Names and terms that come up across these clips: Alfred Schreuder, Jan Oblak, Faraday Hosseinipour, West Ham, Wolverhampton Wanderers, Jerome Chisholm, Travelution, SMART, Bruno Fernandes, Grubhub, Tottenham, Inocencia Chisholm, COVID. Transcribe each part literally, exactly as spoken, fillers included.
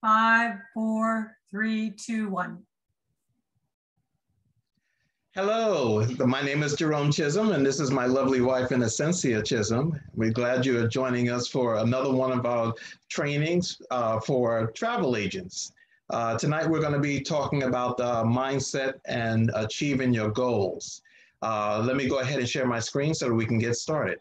Five, four, three, two, one. Hello, my name is Jerome Chisholm, and this is my lovely wife, Inocencia Chisholm. We're glad you are joining us for another one of our trainings uh, for travel agents. Uh, tonight, we're going to be talking about uh, mindset and achieving your goals. Uh, let me go ahead and share my screen so that we can get started.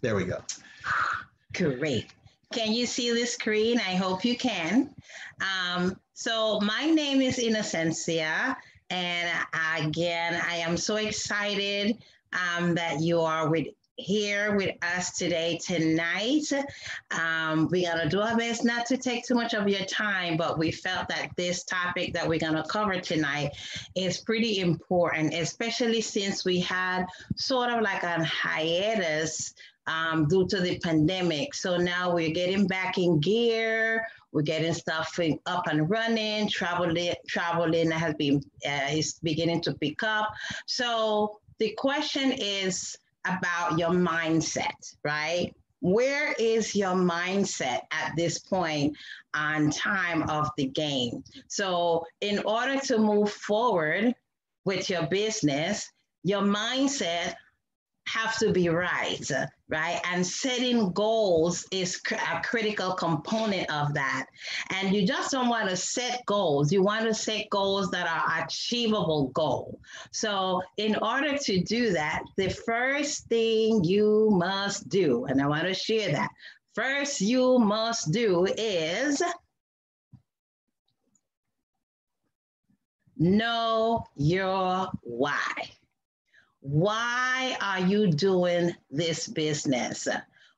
There we go. Great. Can you see the screen? I hope you can. Um, so my name is Inocencia, and again, I am so excited um, that you are with here with us today, tonight. Um, we're gonna do our best not to take too much of your time, but we felt that this topic that we're gonna cover tonight is pretty important, especially since we had sort of like a hiatus um, due to the pandemic. So now we're getting back in gear. We're getting stuff up and running. Traveling, traveling has been uh, is beginning to pick up. So the question is about your mindset, right? Where is your mindset at this point on time of the game? So in order to move forward with your business, your mindset have to be right, right? And setting goals is a critical component of that. And you just don't want to set goals. You want to set goals that are achievable goals. So in order to do that, the first thing you must do, and I want to share that, first you must do is know your why. Why are you doing this business?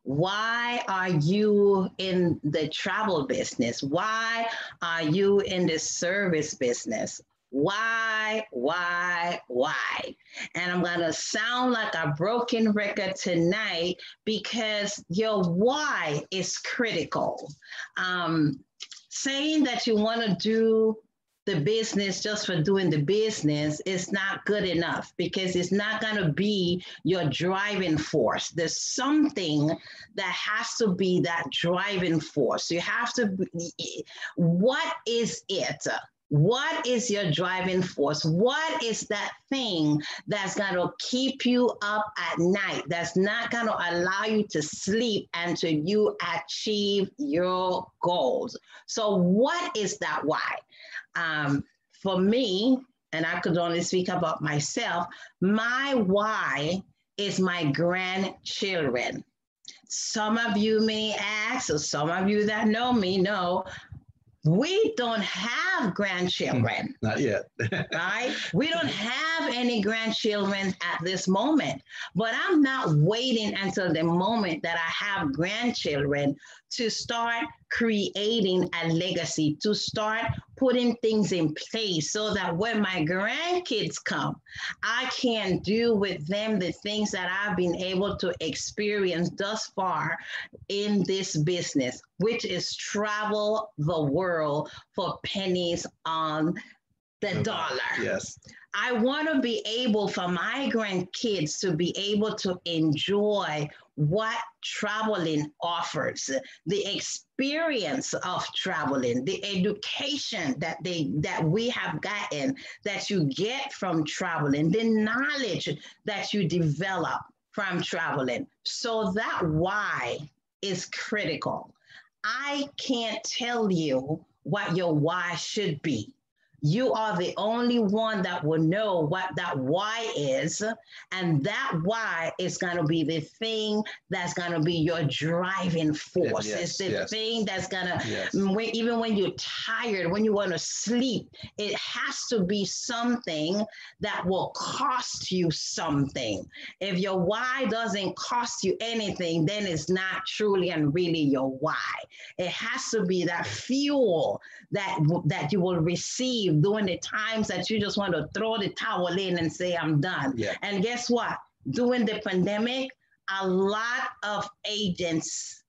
Why are you in the travel business? Why are you in the service business? Why, why, why? And I'm gonna sound like a broken record tonight because your why is critical. Um, saying that you wanna do the business just for doing the business is not good enough because it's not going to be your driving force. There's something that has to be that driving force. You have to be, what is it? What is your driving force? What is that thing that's going to keep you up at night, that's not going to allow you to sleep until you achieve your goals? So what is that why? Um, for me, and I could only speak about myself, my why is my grandchildren. Some of you may ask, or some of you that know me know, we don't have grandchildren. Not yet. Right? We don't have any grandchildren at this moment, but I'm not waiting until the moment that I have grandchildren to start creating a legacy, to start putting things in place so that when my grandkids come, I can do with them the things that I've been able to experience thus far in this business, which is travel the world for pennies on the dollar. Yes. I want to be able for my grandkids to be able to enjoy what traveling offers, the experience of traveling, the education that they that we have gotten, that you get from traveling, the knowledge that you develop from traveling. So that why is critical. I can't tell you what your why should be. You are the only one that will know what that why is, and that why is going to be the thing that's going to be your driving force. Yes, it's the yes. thing that's going to, yes. when, even when you're tired, when you want to sleep, it has to be something that will cost you something. If your why doesn't cost you anything, then it's not truly and really your why. It has to be that fuel that, that you will receive during the times that you just want to throw the towel in and say, I'm done. Yeah. And guess what? During the pandemic, a lot of agents,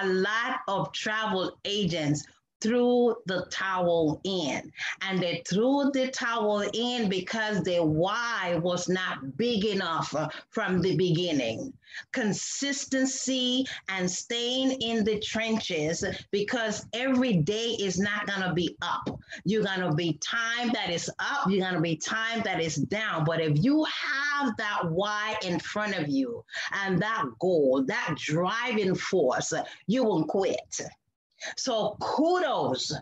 a lot of travel agents threw the towel in. And they threw the towel in because their why was not big enough from the beginning. Consistency and staying in the trenches, because every day is not going to be up. You're going to be time that is up. You're going to be time that is down. But if you have that why in front of you and that goal, that driving force, you won't quit. So kudos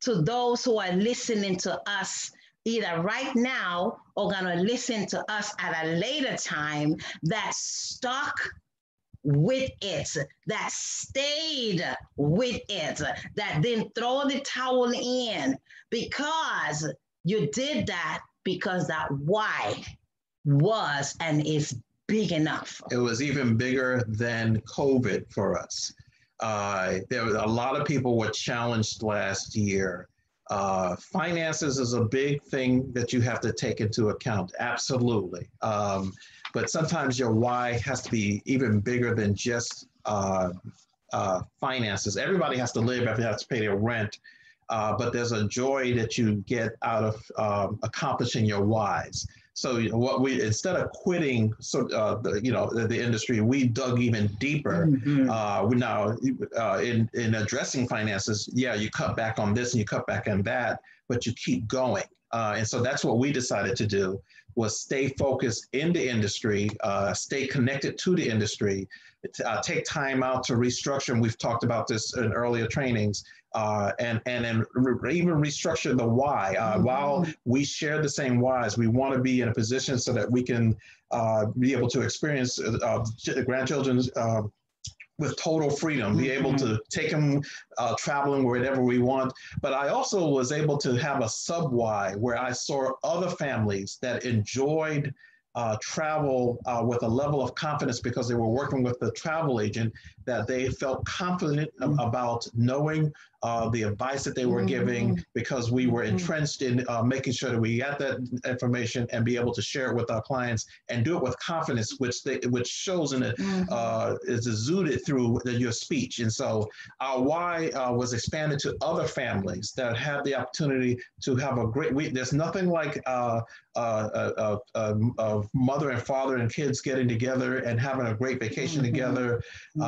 to those who are listening to us either right now or gonna listen to us at a later time that stuck with it, that stayed with it, that didn't throw the towel in, because you did that because that why was and is big enough. It was even bigger than COVID for us. Uh, there was a lot of people were challenged last year. Uh, finances is a big thing that you have to take into account. Absolutely. Um, but sometimes your why has to be even bigger than just uh, uh, finances. Everybody has to live, everybody has to pay their rent. Uh, but there's a joy that you get out of um, accomplishing your whys. So what we, instead of quitting, so uh, the, you know, the, the industry, we dug even deeper. Mm-hmm. uh, we now uh, in in addressing finances. Yeah, you cut back on this and you cut back on that, but you keep going. Uh, and so that's what we decided to do, was stay focused in the industry, uh, stay connected to the industry, uh, take time out to restructure. And we've talked about this in earlier trainings. Uh, and and then re even restructure the why. Uh, mm-hmm. While we share the same whys, we want to be in a position so that we can uh, be able to experience uh, grandchildren's uh, with total freedom, mm-hmm. be able to take them uh, traveling wherever we want. But I also was able to have a sub why where I saw other families that enjoyed Uh, travel uh, with a level of confidence because they were working with the travel agent, that they felt confident mm-hmm. about knowing uh, the advice that they were mm-hmm. giving, because we were entrenched in uh, making sure that we got that information and be able to share it with our clients and do it with confidence, which they, which shows and mm-hmm. uh, is exuded through the, your speech. And so our why uh, was expanded to other families that had the opportunity to have a great week. There's nothing like uh, Uh, uh, uh, uh, mother and father and kids getting together and having a great vacation mm-hmm. together,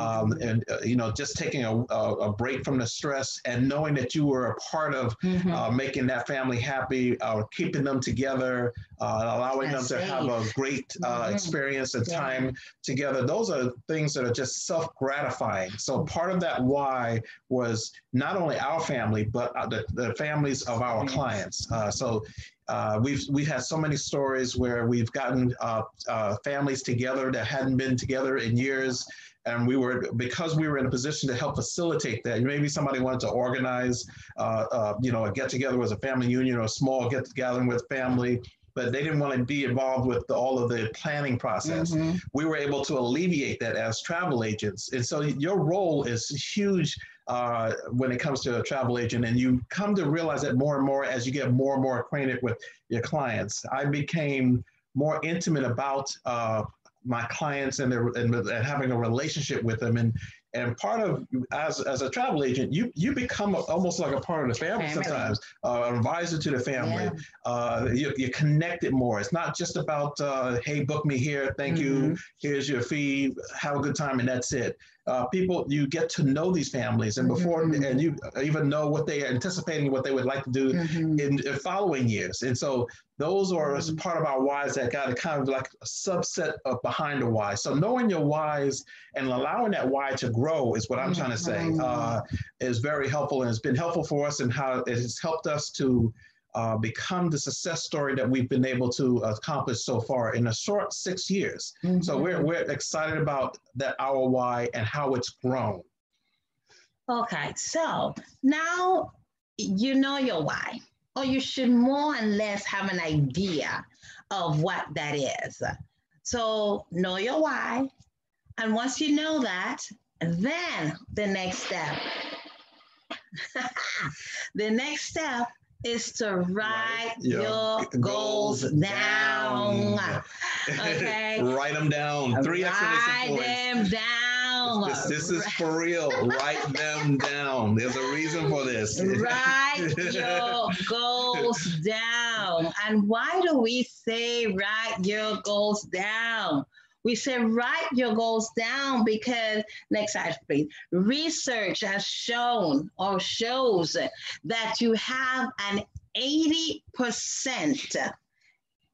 um, and uh, you know, just taking a, a, a break from the stress and knowing that you were a part of mm-hmm. uh, making that family happy, uh, keeping them together, uh, allowing That's them to safe. have a great uh, mm-hmm. experience and yeah. time together. Those are things that are just self-gratifying. So part of that why was not only our family, but the, the families of our yes. clients. Uh, so. Uh, we've we've had so many stories where we've gotten uh, uh, families together that hadn't been together in years, and we were, because we were in a position to help facilitate that. Maybe somebody wanted to organize, uh, uh, you know, a get together with a family union or a small get together with family, but they didn't want to be involved with the, all of the planning process. Mm-hmm. We were able to alleviate that as travel agents, and so your role is huge. Uh, when it comes to a travel agent, and you come to realize that more and more as you get more and more acquainted with your clients. I became more intimate about uh, my clients and, their, and, and having a relationship with them. And and part of, as, as a travel agent, you you become a, almost like a part of the family, family. sometimes, uh, an advisor to the family. Yeah. Uh, you, you're connected more. It's not just about, uh, hey, book me here, thank mm-hmm. you, here's your fee, have a good time, and that's it. Uh, people, you get to know these families, and before, mm-hmm. and you even know what they are anticipating, what they would like to do mm-hmm. in the following years. And so those are mm-hmm. part of our whys that got a kind of like a subset of behind the why. So knowing your whys and allowing that why to grow is what I'm mm-hmm. trying to say, uh, is very helpful, and it's been helpful for us, and how it has helped us to Uh, become the success story that we've been able to accomplish so far in a short six years. Mm-hmm. So we're, we're excited about that, our why, and how it's grown. Okay, so now you know your why, or you should more or less have an idea of what that is. So know your why, and once you know that, then the next step, the next step is to write your, your goals, goals down. down. Okay. Write them down. Three exclamation points. Write them down. down. This, this, this is for real. Write them down. There's a reason for this. Write your goals down. And why do we say write your goals down? We say write your goals down because, next slide please, research has shown or shows that you have an eighty percent,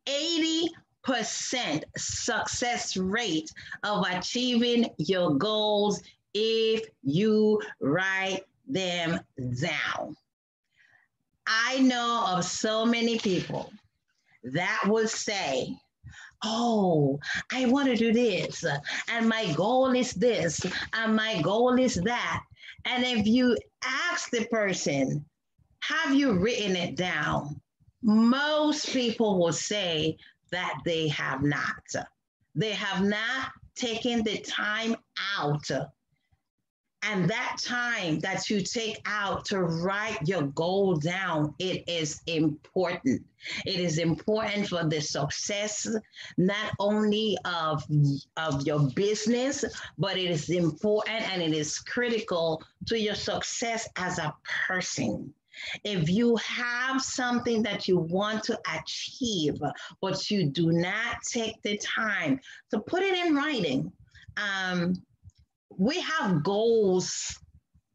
eighty percent success rate of achieving your goals if you write them down. I know of so many people that will say, oh, I want to do this, and my goal is this, and my goal is that. And if you ask the person, have you written it down? Most people will say that they have not. They have not taken the time out. And that time that you take out to write your goal down, it is important. It is important for the success, not only of, of your business, but it is important and it is critical to your success as a person. If you have something that you want to achieve, but you do not take the time to put it in writing, um, we have goals,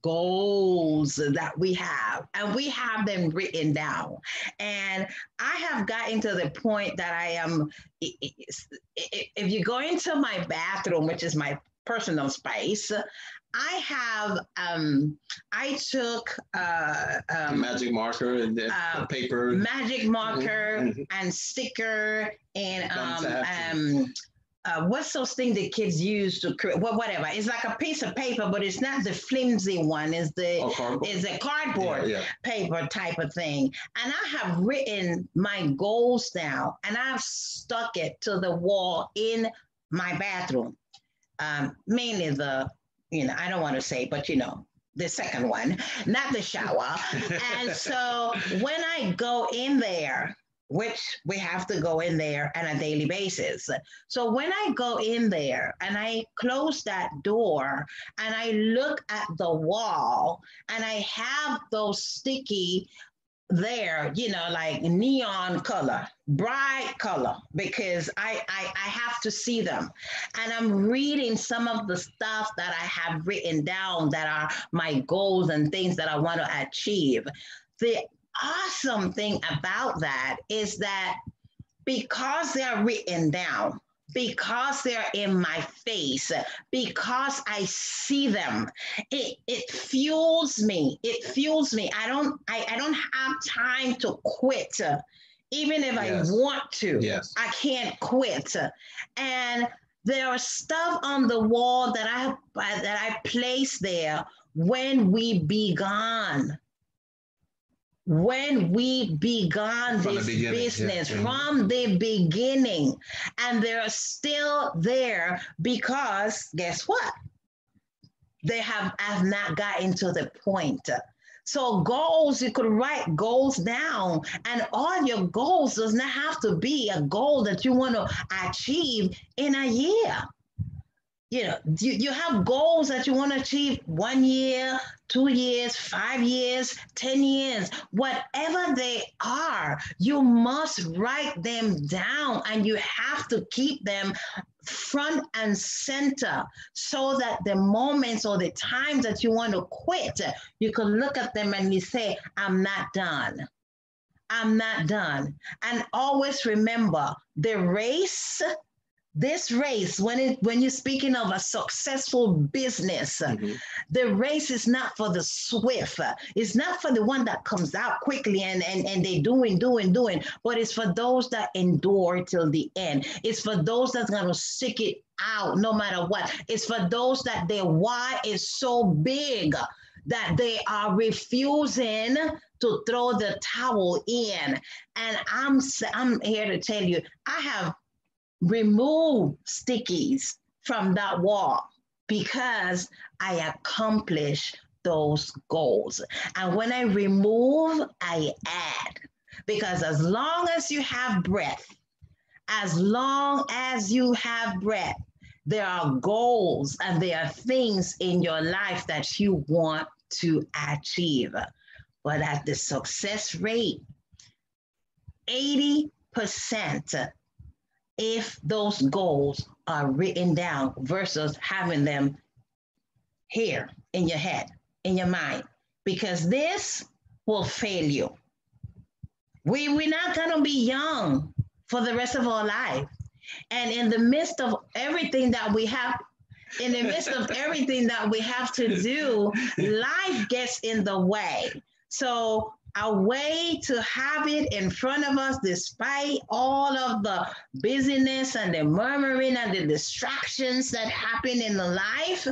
goals that we have, and we have them written down. And I have gotten to the point that I am, if you go into my bathroom, which is my personal space, I have, um, I took uh, um, magic marker and uh, paper, magic marker and sticker and um, um, uh, what's those things that kids use to create, well, whatever. It's like a piece of paper, but it's not the flimsy one. It's the, oh, it's a cardboard yeah, yeah. paper type of thing. And I have written my goals down and I've stuck it to the wall in my bathroom. Um, mainly the, you know, I don't want to say, but you know, the second one, not the shower. And so when I go in there, which we have to go in there on a daily basis. So when I go in there and I close that door and I look at the wall and I have those sticky there, you know, like neon color, bright color, because I, I I have to see them. And I'm reading some of the stuff that I have written down that are my goals and things that I want to achieve. The awesome thing about that is that because they're written down, because they're in my face, because I see them, it, it fuels me. It fuels me. I don't, I, I don't have time to quit. Even if yes. I want to, yes. I can't quit. And there are stuff on the wall that I, that I place there when we be gone. When we began this business yeah. from the beginning, and they're still there because guess what? They have, have not gotten to the point. So goals, you could write goals down, and all your goals does not have to be a goal that you want to achieve in a year. You know, you, you have goals that you want to achieve one year, two years, five years, ten years, whatever they are, you must write them down and you have to keep them front and center so that the moments or the times that you want to quit, you can look at them and you say, I'm not done. I'm not done. And always remember the race. This race, when it when you're speaking of a successful business, mm-hmm. the race is not for the swift. It's not for the one that comes out quickly and, and, and they doing, doing, doing, but it's for those that endure till the end. It's for those that's going to stick it out no matter what. It's for those that their why is so big that they are refusing to throw the towel in. And I'm I'm here to tell you, I have remove stickies from that wall because I accomplish those goals. And when I remove, I add. Because as long as you have breath, as long as you have breath, there are goals and there are things in your life that you want to achieve. But at the success rate, eighty percent if those goals are written down versus having them here in your head, in your mind, because this will fail you. We, we're not gonna be young for the rest of our life. And in the midst of everything that we have, in the midst of everything that we have to do, life gets in the way. So a way to have it in front of us, despite all of the busyness and the murmuring and the distractions that happen in the life,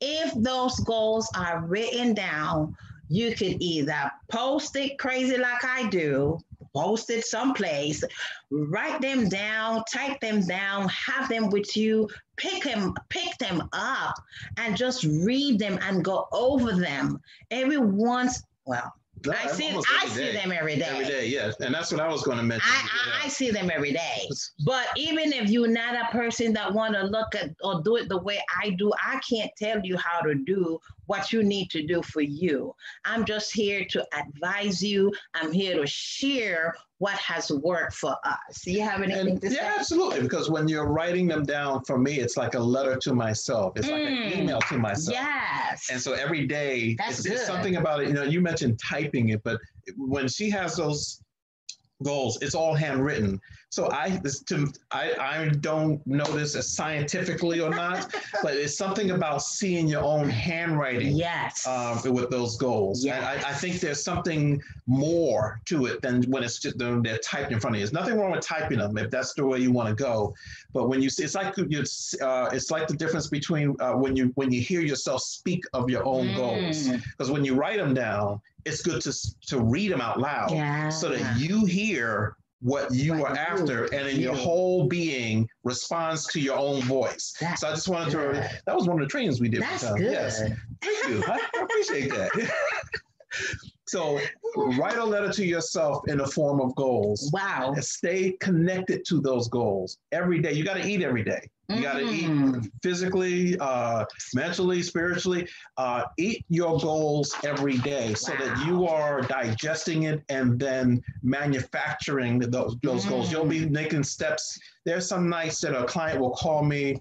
if those goals are written down, you could either post it crazy like I do, post it someplace, write them down, type them down, have them with you, pick them, pick them up, and just read them and go over them. Every once, well, no, I see, I see them every day. Every day, yes. And that's what I was going to mention. I, I, I see them every day. But even if you're not a person that want to look at or do it the way I do, I can't tell you how to do what you need to do for you. I'm just here to advise you. I'm here to share what has worked for us. Do you have anything and, to yeah, say? Yeah, absolutely. Because when you're writing them down, for me, it's like a letter to myself. It's mm. like an email to myself. Yes. And so every day, it's, it's something about it. You know, you mentioned typing it, but when she has those goals, it's all handwritten. So I, this, to, I, I don't know this as scientifically or not, but it's something about seeing your own handwriting. Yes. Uh, with those goals. Yes. I, I think there's something more to it than when it's just they're typed in front of you. There's nothing wrong with typing them if that's the way you want to go. But when you see, it's like you, uh, it's like the difference between uh, when you when you hear yourself speak of your own mm. goals, because when you write them down, it's good to to read them out loud, yeah. so that you hear what you what are you, after, and in you. your whole being responds to your own voice. That's so I just wanted good. to, that was one of the trainings we did. That's good. Yes. Thank you. I, I appreciate that. So write a letter to yourself in the form of goals. Wow. And stay connected to those goals every day. You got to eat every day. You got to mm. eat physically, uh, mentally, spiritually. Uh, eat your goals every day so wow. that you are digesting it and then manufacturing those, those mm. goals. You'll be making steps. There's some nights that a client will call me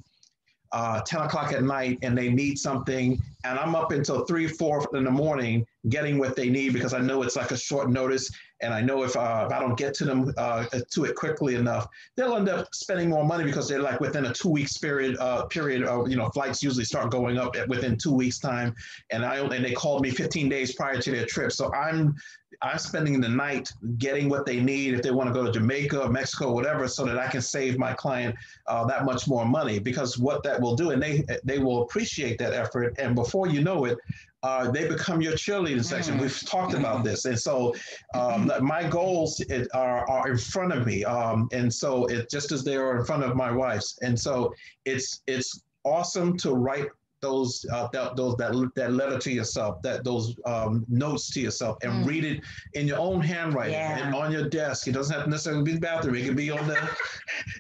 uh, ten o'clock at night and they need something. And I'm up until three, four in the morning getting what they need because I know it's like a short notice. And I know if, uh, if I don't get to them uh, to it quickly enough, they'll end up spending more money because they're like within a two weeks period. Uh, period, of, you know, flights usually start going up at, within two weeks time, and I and they called me fifteen days prior to their trip. So I'm I'm spending the night getting what they need if they want to go to Jamaica, or Mexico, or whatever, so that I can save my client uh, that much more money. Because what that will do, and they they will appreciate that effort, and before you know it. Uh, they become your cheerleading section. Mm. We've talked about this. And so um, my goals it, are, are in front of me. Um, and so it just as they are in front of my wife's. And so it's it's awesome to write those uh, that, those that that letter to yourself, that those um, notes to yourself and mm. read it in your own handwriting yeah. and on your desk. It doesn't have to necessarily be the bathroom. It can be on the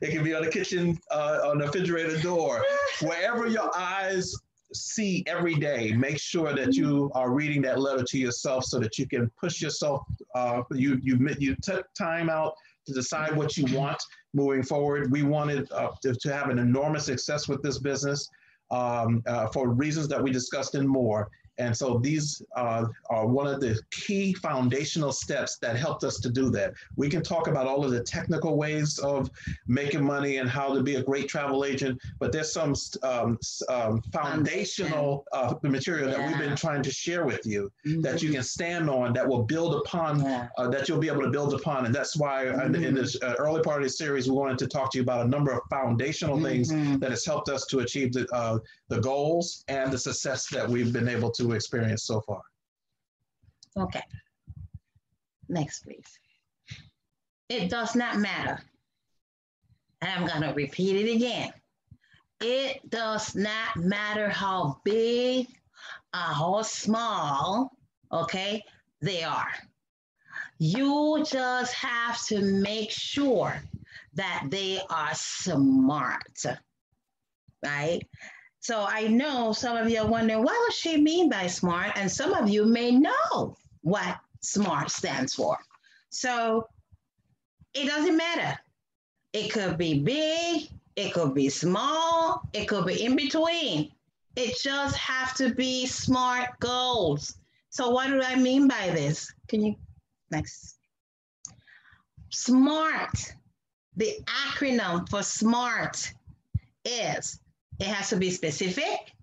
it can be on the kitchen, uh, on the refrigerator door, wherever your eyes see every day, make sure that you are reading that letter to yourself so that you can push yourself. Uh, you you you took time out to decide what you want moving forward. We wanted uh, to, to have an enormous success with this business um, uh, for reasons that we discussed and more. And so these uh, are one of the key foundational steps that helped us to do that. We can talk about all of the technical ways of making money and how to be a great travel agent, but there's some um, um, foundational uh, material yeah. that we've been trying to share with you mm-hmm. that you can stand on, that will build upon, yeah. uh, that you'll be able to build upon. And that's why mm-hmm. in, in this uh, early part of the series, we wanted to talk to you about a number of foundational mm-hmm. things that has helped us to achieve the, uh, the goals and the success that we've been able to experience so far. Okay. Next, please. It does not matter. I'm going to repeat it again. It does not matter how big or how small, okay, they are. You just have to make sure that they are smart. right? So I know some of you are wondering, what does she mean by SMART? And some of you may know what SMART stands for. So it doesn't matter. It could be big, it could be small, it could be in between. It just have to be SMART goals. So what do I mean by this? Can you, next. SMART, the acronym for SMART is, it has to be specific,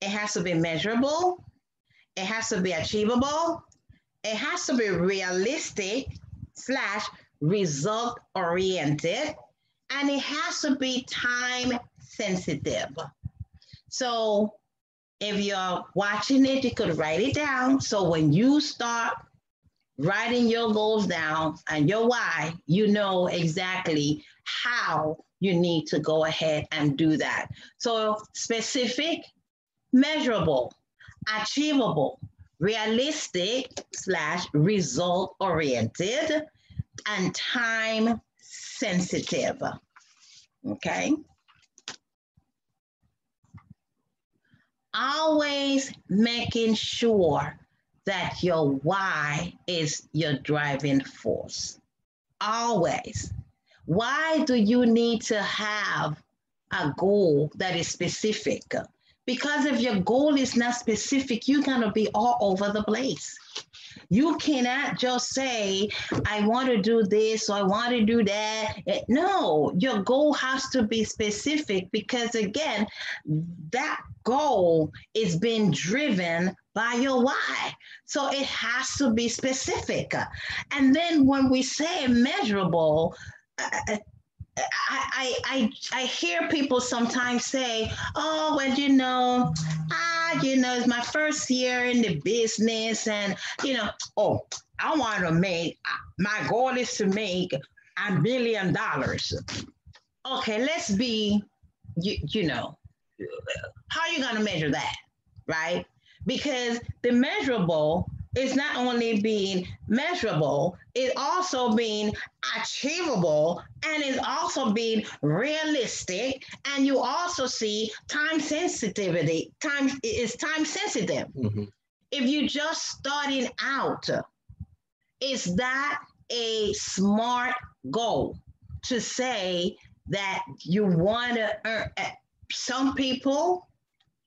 it has to be measurable, it has to be achievable, it has to be realistic slash result oriented, and it has to be time sensitive. So if you're watching it, you could write it down. So when you start writing your goals down and your why, you know exactly how you need to go ahead and do that. So specific, measurable, achievable, realistic slash result oriented, and time sensitive, okay? Always making sure that your why is your driving force. Always. Why do you need to have a goal that is specific? Because if your goal is not specific, you're gonna be all over the place. You cannot just say, I want to do this, or I want to do that. No, your goal has to be specific because, again, that goal is being driven by your why. So it has to be specific. And then when we say measurable, uh, I, I, I, I hear people sometimes say, oh, well, you know, ah, you know, it's my first year in the business and, you know, oh, I want to make, my goal is to make a million dollars. Okay, let's be, you, you know, how are you going to measure that, right? Because the measurable is not only being measurable, it's also being achievable, and it's also being realistic. And you also see time sensitivity. Time is time sensitive. Mm-hmm. If you're just starting out, is that a SMART goal to say that you want to earn? Some people,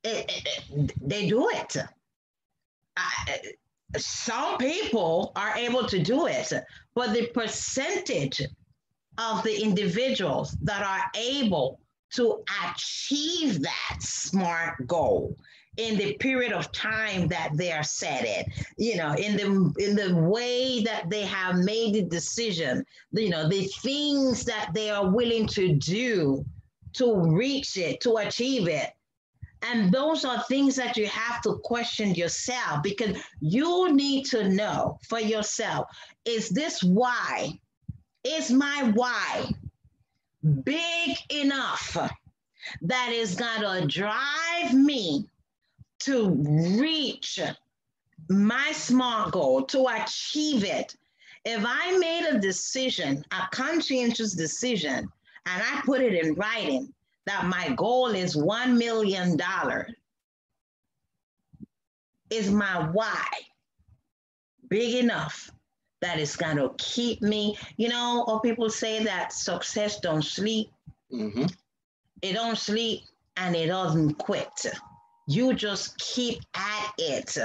it, it, they do it. I, Some people are able to do it, but the percentage of the individuals that are able to achieve that SMART goal in the period of time that they are set it, you know, in the in the way that they have made the decision, you know, the things that they are willing to do to reach it, to achieve it. And those are things that you have to question yourself, because you need to know for yourself, is this why, is my why big enough that is gonna drive me to reach my SMART goal, to achieve it? If I made a decision, a conscientious decision, and I put it in writing, that my goal is one million dollars, is my why big enough that it's gonna keep me? You know, or people say that success don't sleep. Mm-hmm. It don't sleep and it doesn't quit. You just keep at it.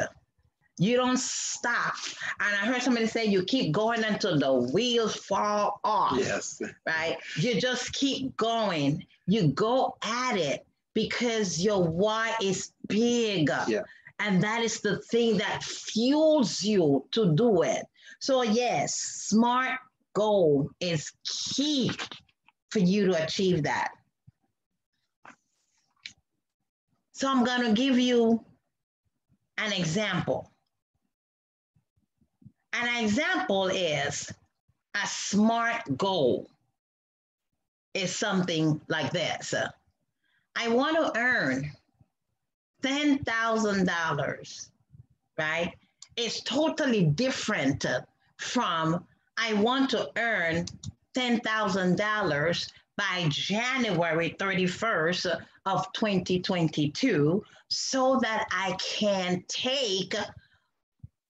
You don't stop. And I heard somebody say, you keep going until the wheels fall off, yes. Right? You just keep going. You go at it because your why is big. Yeah. And that is the thing that fuels you to do it. So yes, SMART goal is key for you to achieve that. So I'm gonna give you an example. An example is a SMART goal is something like this. I want to earn ten thousand dollars, right? It's totally different from I want to earn ten thousand dollars by January thirty-first of twenty twenty-two, so that I can take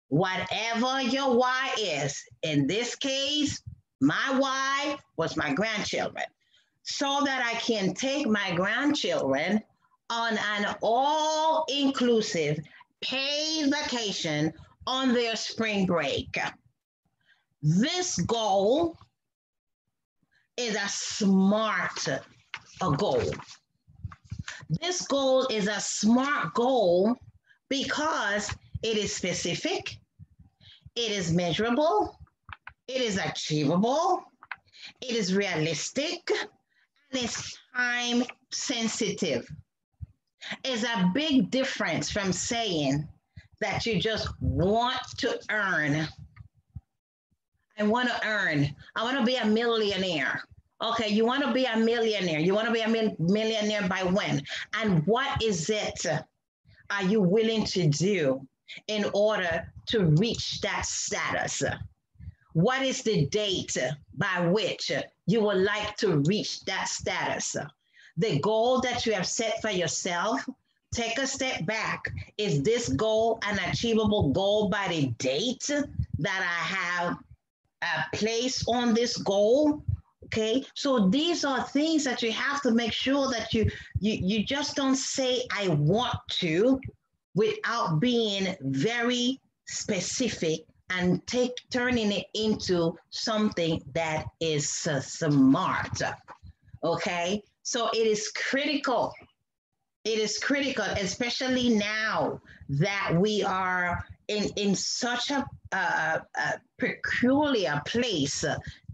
whatever your why is. In this case, my why was my grandchildren, so that I can take my grandchildren on an all-inclusive paid vacation on their spring break. This goal is a SMART a goal. This goal is a SMART goal because it is specific, it is measurable, it is achievable, it is realistic, and it's time sensitive. It's a big difference from saying that you just want to earn. I want to earn. I want to be a millionaire. Okay, you want to be a millionaire. You want to be a mil- millionaire by when? And what is it are you willing to do in order to reach that status? What is the date by which you would like to reach that status? The goal that you have set for yourself, take a step back. Is this goal an achievable goal by the date that I have a place on this goal? Okay, so these are things that you have to make sure that you, you, you just don't say, I want to, without being very specific and take, turning it into something that is uh, SMART, okay? So it is critical. It is critical, especially now that we are in, in such a, a, a peculiar place.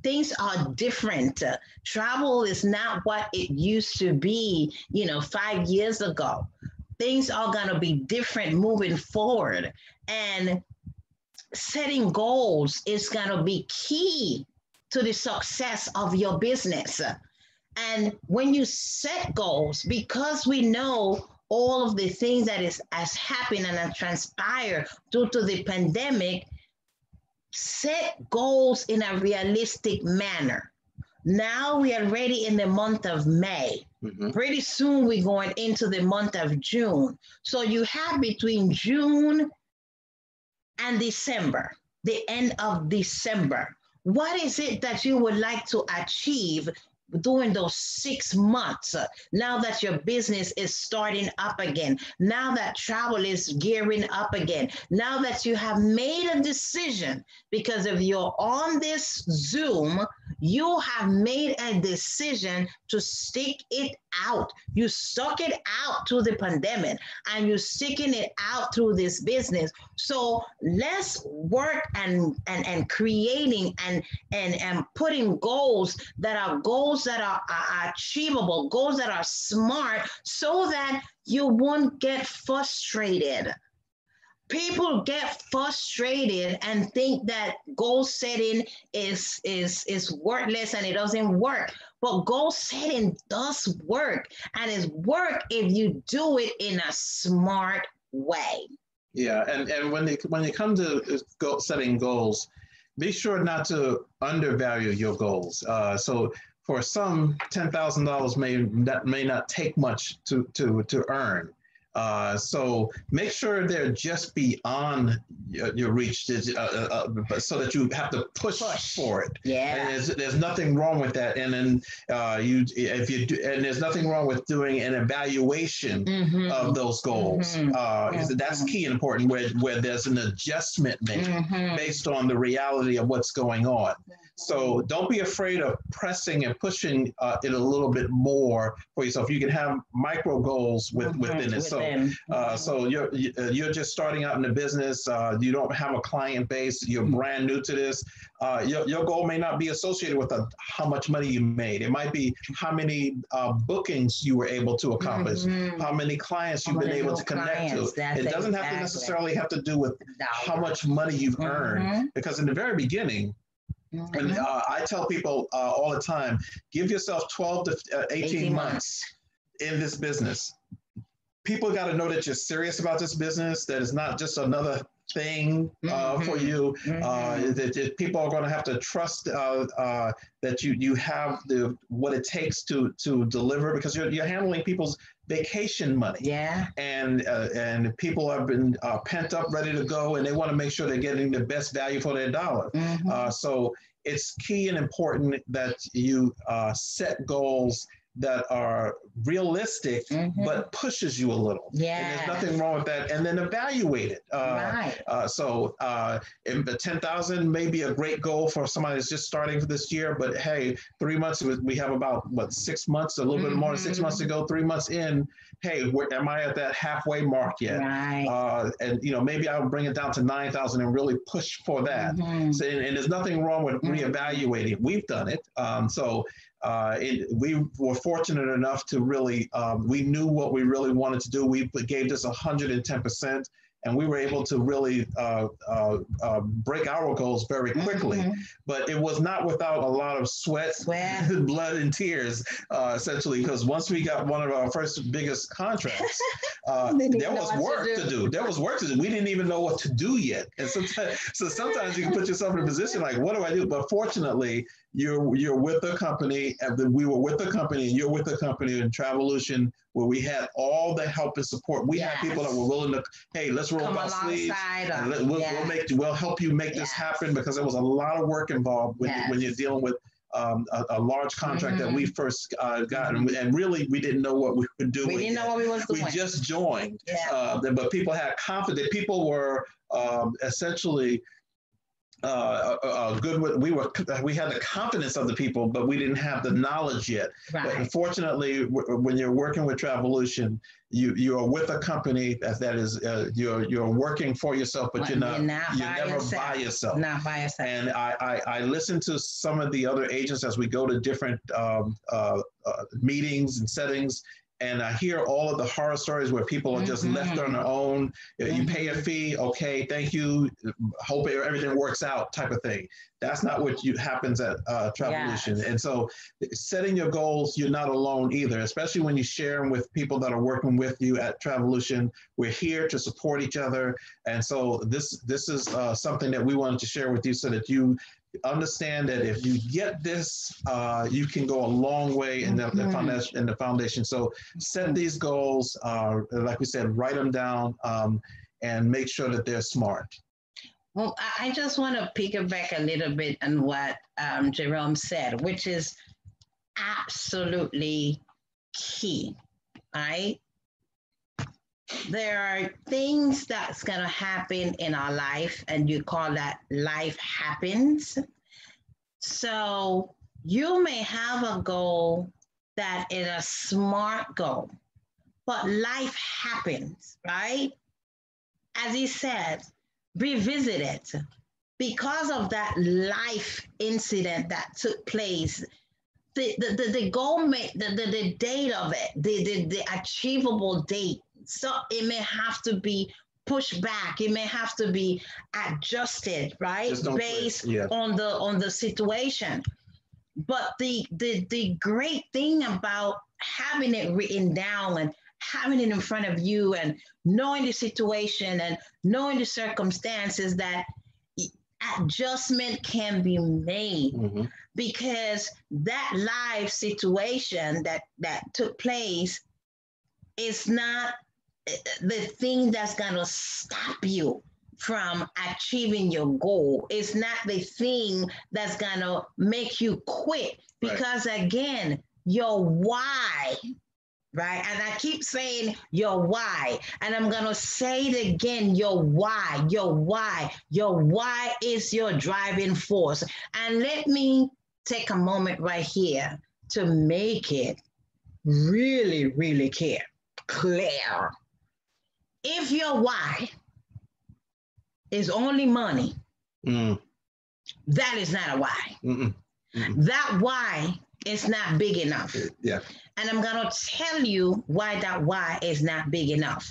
Things are different. Travel is not what it used to be, you know, five years ago. Things are gonna be different moving forward. And setting goals is gonna be key to the success of your business. And when you set goals, because we know all of the things that is, has happened and has transpired due to the pandemic, set goals in a realistic manner. Now we are already in the month of May. Mm-hmm. Pretty soon we're going into the month of June. So you have between June and December, the end of December. What is it that you would like to achieve during those six months, now that your business is starting up again, now that travel is gearing up again, now that you have made a decision, because if you're on this Zoom, you have made a decision to stick it out. You stuck it out through the pandemic and you're sticking it out through this business. So let's work and, and, and creating and, and, and putting goals that are goals that are, are achievable, goals that are SMART, so that you won't get frustrated. People get frustrated and think that goal setting is, is, is worthless and it doesn't work. But goal setting does work, and it's work if you do it in a SMART way. Yeah, and, and when, they, when it comes to goal setting goals, be sure not to undervalue your goals. Uh, so for some, ten thousand dollars may not, may not take much to, to, to earn. Uh, so make sure they're just beyond your, your reach, uh, uh, so that you have to push, push. for it. Yeah. And there's, there's nothing wrong with that. And then uh, you, if you do, and there's nothing wrong with doing an evaluation mm-hmm. of those goals. Mm-hmm. Uh, mm-hmm. That's key and important, where where there's an adjustment made mm-hmm. based on the reality of what's going on. So don't be afraid of pressing and pushing uh, it a little bit more for yourself. You can have micro goals with, mm-hmm. within it. So, uh, so you're you're just starting out in the business. Uh, you don't have a client base. You're brand new to this. Uh, your, your goal may not be associated with a, how much money you made. It might be how many uh, bookings you were able to accomplish, mm-hmm. how many clients you've been able to connect clients. to. That's it doesn't exactly. have to necessarily have to do with how much money you've mm-hmm. earned, because in the very beginning, mm-hmm. and uh, I tell people uh, all the time, give yourself twelve to eighteen months in this business. People got to know that you're serious about this business, that it's not just another thing uh, for you. Uh, that, that people are going to have to trust uh, uh, that you you have the what it takes to to deliver, because you're you're handling people's vacation money. Yeah. And uh, and people have been uh, pent up, ready to go, and they want to make sure they're getting the best value for their dollar. Mm-hmm. Uh, so it's key and important that you uh, set goals that are realistic, mm-hmm. but pushes you a little. Yeah. And there's nothing wrong with that. And then evaluate it. Uh, right. Uh, so uh, the ten thousand may be a great goal for somebody that's just starting for this year, but hey, three months, we have about, what, six months, a little mm-hmm. bit more than six months to go, three months in, hey, where, am I at that halfway mark yet? Right. Uh, and, you know, maybe I'll bring it down to nine thousand and really push for that. Mm-hmm. So, and, and there's nothing wrong with reevaluating. We've done it. Um, so Uh, it, we were fortunate enough to really, um, we knew what we really wanted to do. We gave this one hundred ten percent, and we were able to really uh, uh, uh, break our goals very quickly. Mm-hmm. But it was not without a lot of sweat, sweat. blood, and tears, uh, essentially, because once we got one of our first biggest contracts, uh, there was work to do. to do. There was work to do. We didn't even know what to do yet. And sometimes, so sometimes you can put yourself in a position like, what do I do? But fortunately, You're you're with a company, and we were with a company, and you're with a company in Travelution, where we had all the help and support. We yes. had people that were willing to, hey, let's roll up our sleeves. And let, we'll, yeah. we'll make we'll help you make yes. this happen, because there was a lot of work involved when yes. when you're dealing with Um, a, a large contract mm-hmm. that we first uh, got, mm-hmm. and really we didn't know what we were doing. We didn't yet. know what we was doing. We just joined, yeah. uh, but people had confidence. People were um, essentially uh, uh, good. With, we were we had the confidence of the people, but we didn't have the knowledge yet. Right. But unfortunately, w- when you're working with Travelution, you you are with a company that, that is uh, you're you're working for yourself, but you're not you're, not you're by never yourself. by yourself. Not by yourself. And I, I I listen to some of the other agents as we go to different um, uh, uh, meetings and settings, and I hear all of the horror stories where people are just mm-hmm. left on their own. Mm-hmm. You pay a fee, okay, thank you, hope everything works out, type of thing. That's not what you, happens at uh, Travelution. Yes. And so setting your goals, you're not alone either, especially when you share them with people that are working with you at Travelution. We're here to support each other. And so this, this is uh, something that we wanted to share with you, so that you understand that if you get this, uh, you can go a long way in the, the foundation. In the foundation. So set these goals, uh, like we said, write them down, um, and make sure that they're smart. Well, I just want to piggyback a little bit on what um, Jerome said, which is absolutely key, right? There are things that's going to happen in our life, and you call that life happens. So you may have a goal that is a SMART goal, but life happens, right? As he said, revisit it. Because of that life incident that took place, the, the, the, the goal, may, the, the, the date of it, the, the, the achievable date, so it may have to be pushed back. It may have to be adjusted, right? Based yeah. on the on the situation. But the, the the great thing about having it written down and having it in front of you and knowing the situation and knowing the circumstances, that adjustment can be made, mm-hmm. because that live situation that, that took place is not the thing that's going to stop you from achieving your goal. It's not the thing that's going to make you quit, because right. again, your why, right? And I keep saying your why, and I'm going to say it again, your why, your why, your why is your driving force. And let me take a moment right here to make it really, really clear. Clear. If your why is only money, mm. that is not a why. Mm-mm. Mm-mm. That why is not big enough. Yeah. And I'm going to tell you why that why is not big enough.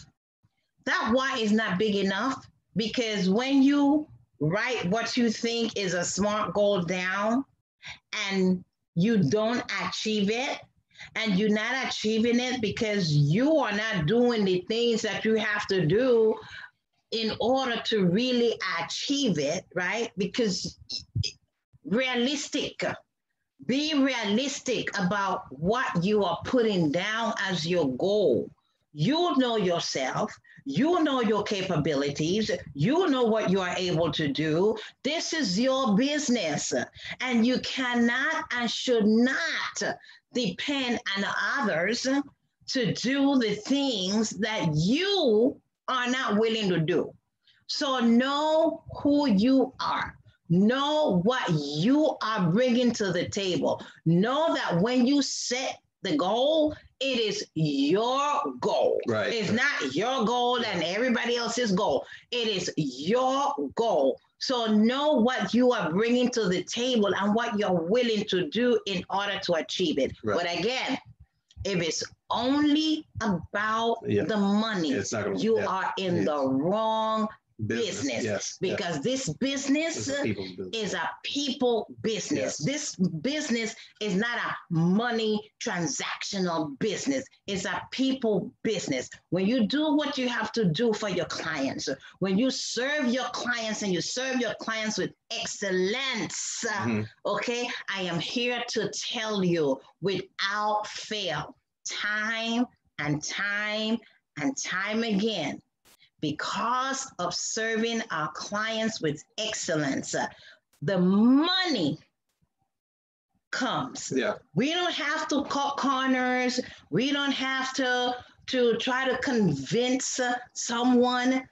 That why is not big enough because when you write what you think is a SMART goal down and you don't achieve it, and you're not achieving it because you are not doing the things that you have to do in order to really achieve it, right? Because realistic, be realistic about what you are putting down as your goal. You know yourself, you know your capabilities, you know what you are able to do. This is your business, and you cannot and should not depend on others to do the things that you are not willing to do. So know who you are. Know what you are bringing to the table. Know that when you set the goal, it is your goal. Right. It's not your goal and everybody else's goal. It is your goal. So know what you are bringing to the table and what you're willing to do in order to achieve it. Right. But again, if it's only about yeah. the money, it's not gonna, you yeah. are in yeah. the wrong business. business. Yes. Because yes. this business is a people business. Is a people business. Yes. This business is not a money transactional business. It's a people business. When you do what you have to do for your clients, when you serve your clients and you serve your clients with excellence, mm-hmm. okay, I am here to tell you without fail, time and time and time again, because of serving our clients with excellence, the money comes. Yeah. We don't have to cut corners. We don't have to, to try to convince someone.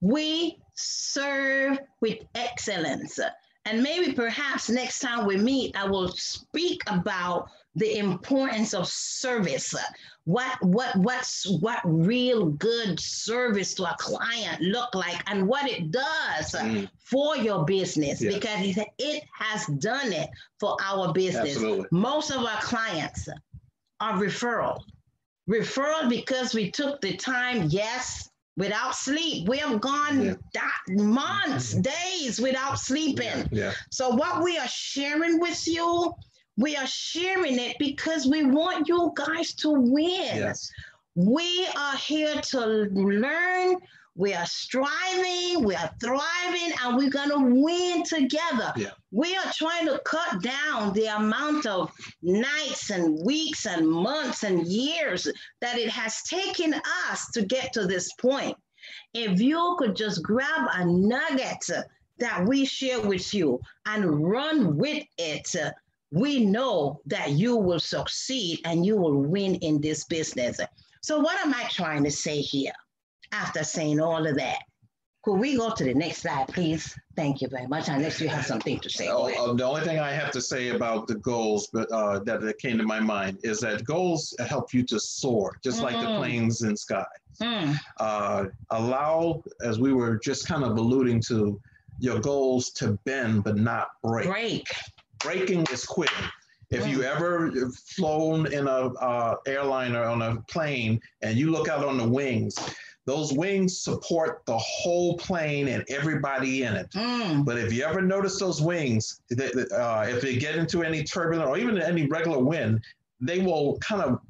We serve with excellence. And maybe perhaps next time we meet, I will speak about the importance of service. What what what's what real good service to a client look like, and what it does mm. for your business, yes. because it has done it for our business. Absolutely. Most of our clients are referral, referral because we took the time. Yes. Without sleep, we have gone yeah. that months, days without sleeping. Yeah. Yeah. So what we are sharing with you, we are sharing it because we want you guys to win. Yes. We are here to learn. We are striving, we are thriving, and we're going to win together. Yeah. We are trying to cut down the amount of nights and weeks and months and years that it has taken us to get to this point. If you could just grab a nugget that we share with you and run with it, we know that you will succeed and you will win in this business. So what am I trying to say here? After saying all of that, could we go to the next slide, please? Thank you very much, unless you have something to say. Oh, the only thing I have to say about the goals but uh, that, that came to my mind is that goals help you to soar, just mm-hmm. like the planes in sky. Mm. Uh, allow, as we were just kind of alluding to, your goals to bend but not break. Break. Breaking is quitting. If you ever flown in a uh, airliner on a plane and you look out on the wings, those wings support the whole plane and everybody in it. Mm. But if you ever notice those wings, they, uh, if they get into any turbulence or even any regular wind, they will kind of,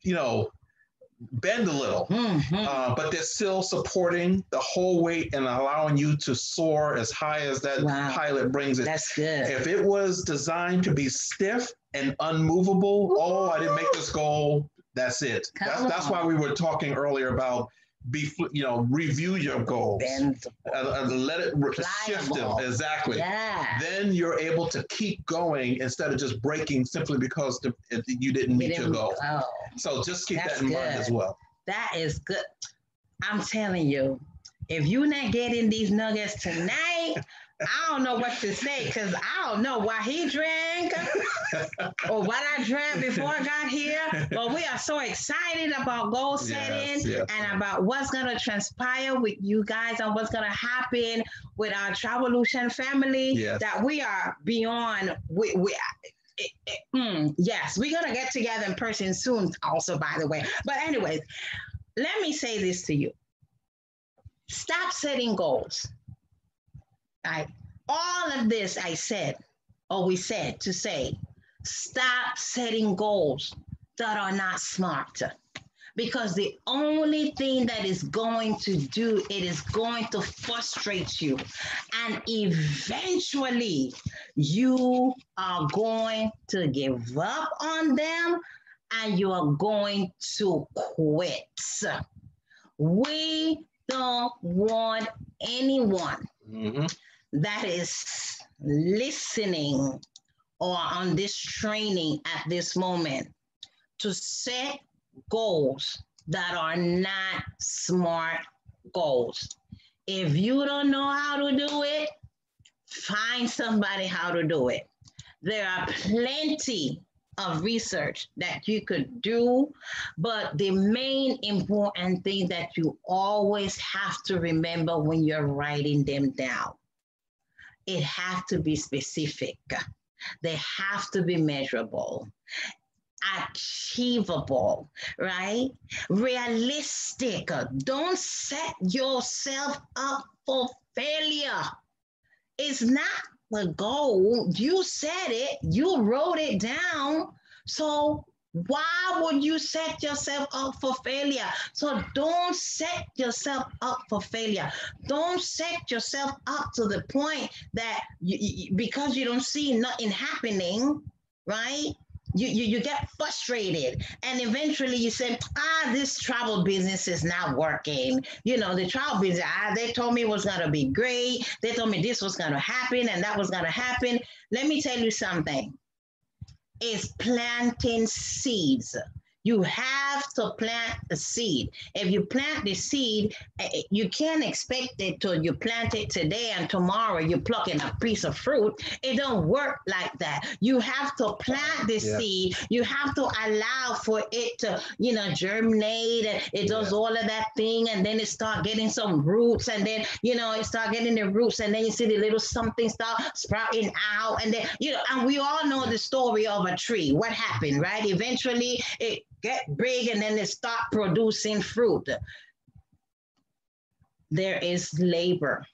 you know, bend a little, mm-hmm. uh, but they're still supporting the whole weight and allowing you to soar as high as that wow. pilot brings it. That's good. If it was designed to be stiff and unmovable, Woo! oh, I didn't make this goal. That's it. Come that's on. That's why we were talking earlier about be you know review your goals and, and let it re- shift them exactly. Yeah. Then you're able to keep going instead of just breaking simply because the, you didn't meet your goal. Oh. So just keep that's that in good. mind as well. That is good. I'm telling you, if you're not getting these nuggets tonight, I don't know what to say, because I don't know why he drank or what I drank before I got here. But we are so excited about goal setting yes, yes, and yes. about what's going to transpire with you guys and what's going to happen with our Travelution family yes. that we are beyond. We, we, it, it, mm, yes, we're going to get together in person soon also, by the way. But anyways, let me say this to you. Stop setting goals. I, all of this I said, or we said to say, stop setting goals that are not smart. because the only thing that is going to do, it is going to frustrate you. And eventually you are going to give up on them and you are going to quit. We don't want anyone mm-hmm. that is listening or on this training at this moment to set goals that are not SMART goals. If you don't know how to do it, find somebody how to do it. There are plenty of research that you could do, but the main important thing that you always have to remember when you're writing them down, it has to be specific. They have to be measurable, achievable, right? Realistic. Don't set yourself up for failure. It's not the goal. You said it, you wrote it down. So why would you set yourself up for failure? So don't set yourself up for failure. Don't set yourself up to the point that you, because you don't see nothing happening, right? You, you, you get frustrated and eventually you say, ah, this travel business is not working. You know, the travel business, ah, they told me it was going to be great. They told me this was going to happen and that was going to happen. Let me tell you something. It's planting seeds. You have to plant a seed. If you plant the seed, you can't expect it till you plant it today and tomorrow you're plucking a piece of fruit. It don't work like that. You have to plant the yeah. seed. You have to allow for it to, you know, germinate. And it does yeah. all of that thing. And then it start getting some roots. And then, you know, it start getting the roots. And then you see the little something start sprouting out. And then, you know, and we all know the story of a tree. What happened, right? Eventually, it get big and then they start producing fruit. There is labor.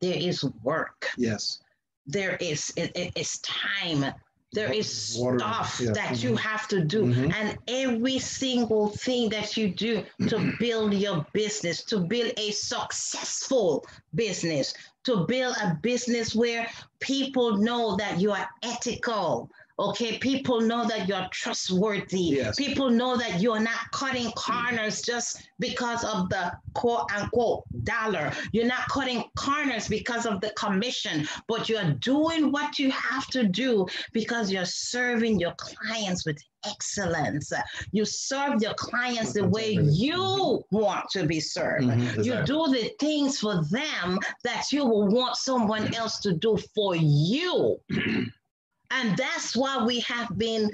There is work. Yes. There is, it, it, it's time. There is Water. stuff yeah. that mm-hmm. you have to do. Mm-hmm. And every single thing that you do to build your business, to build a successful business, to build a business where people know that you are ethical. Okay, people know that you're trustworthy. Yes. People know that you're not cutting corners just because of the quote unquote dollar. You're not cutting corners because of the commission, but you're doing what you have to do because you're serving your clients with excellence. You serve your clients the way you want to be served. Mm-hmm, exactly. You do the things for them that you will want someone else to do for you. And that's why we have been